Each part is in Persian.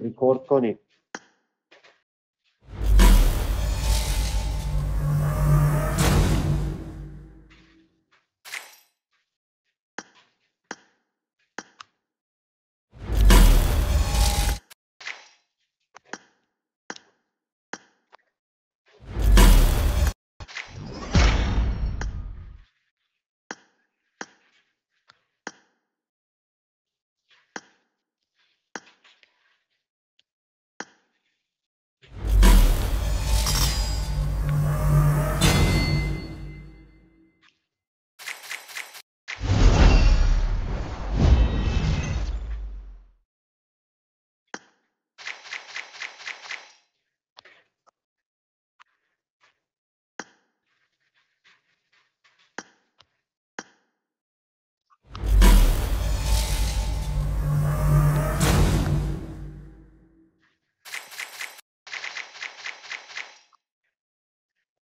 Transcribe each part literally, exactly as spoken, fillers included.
ریکورد کنید.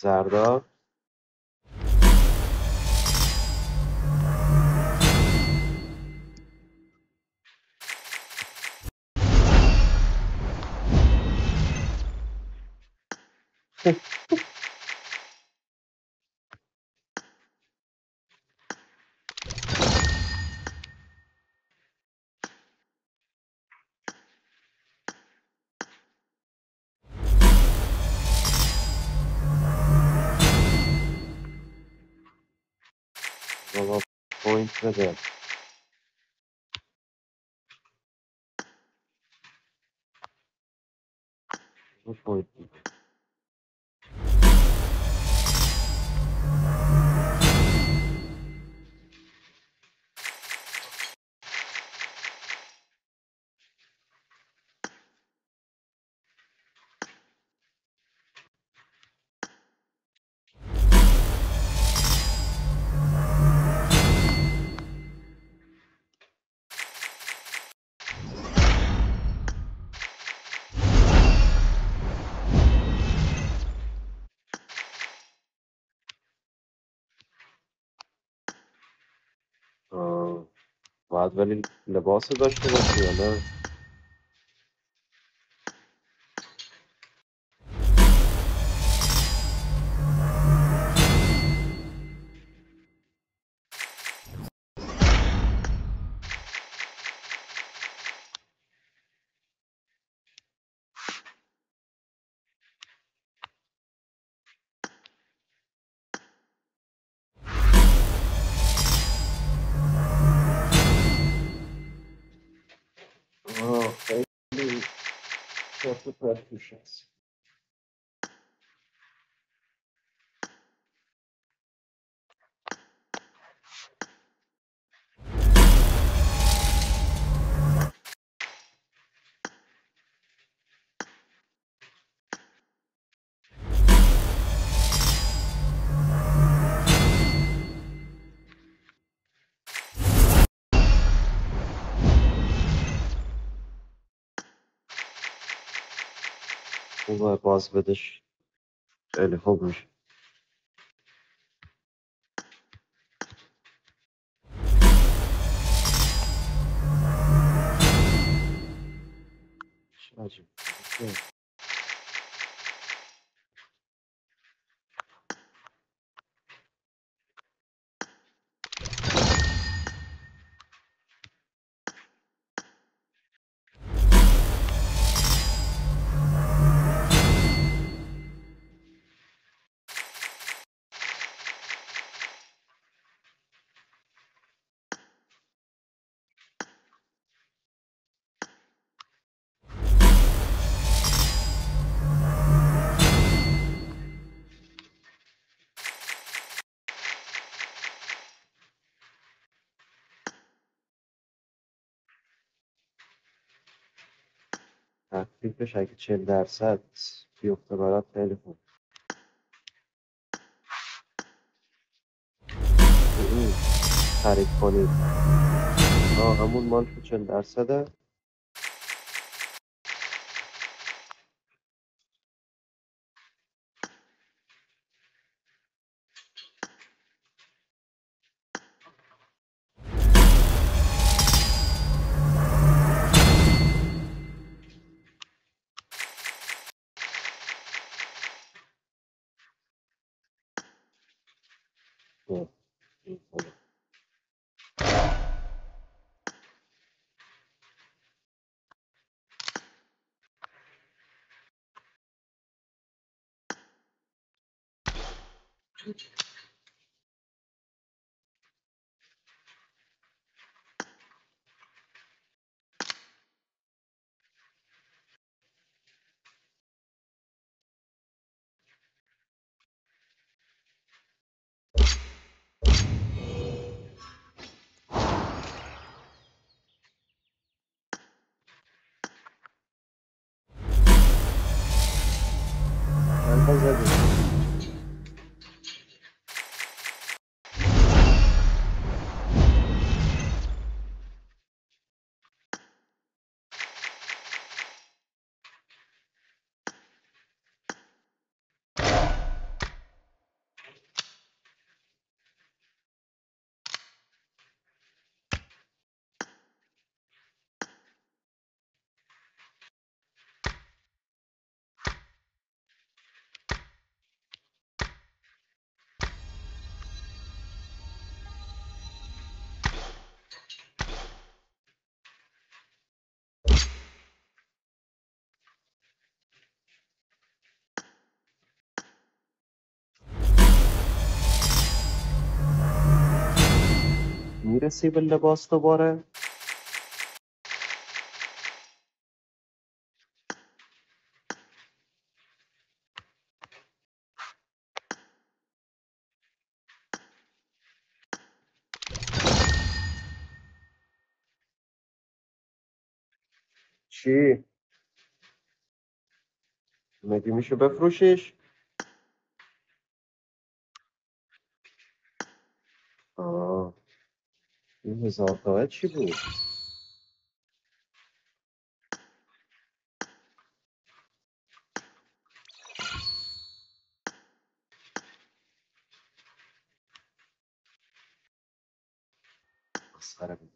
زردا point بده. point بعد ولی لباس داشته باشی یا نه؟ Practitioners. خوبه باز بدش، خیلی خوب میشه. تخفیف بشه اگه چهل درصد بیفته برات خیلی خوب. خرید کنید. آه همون مال که چهل درصده. میرسی به لباس دوباره؟ چی؟ مگه میشه بفروشیش؟ آه این هزار تومن چی بود؟ مسخره بود.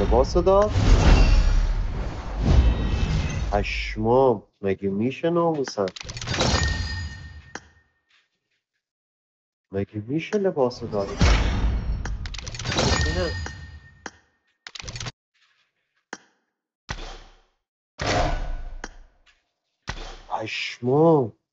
لباس داد؟ پشمام مگه میشه ناموسن؟ مگه میشه لباس داد؟ پشمام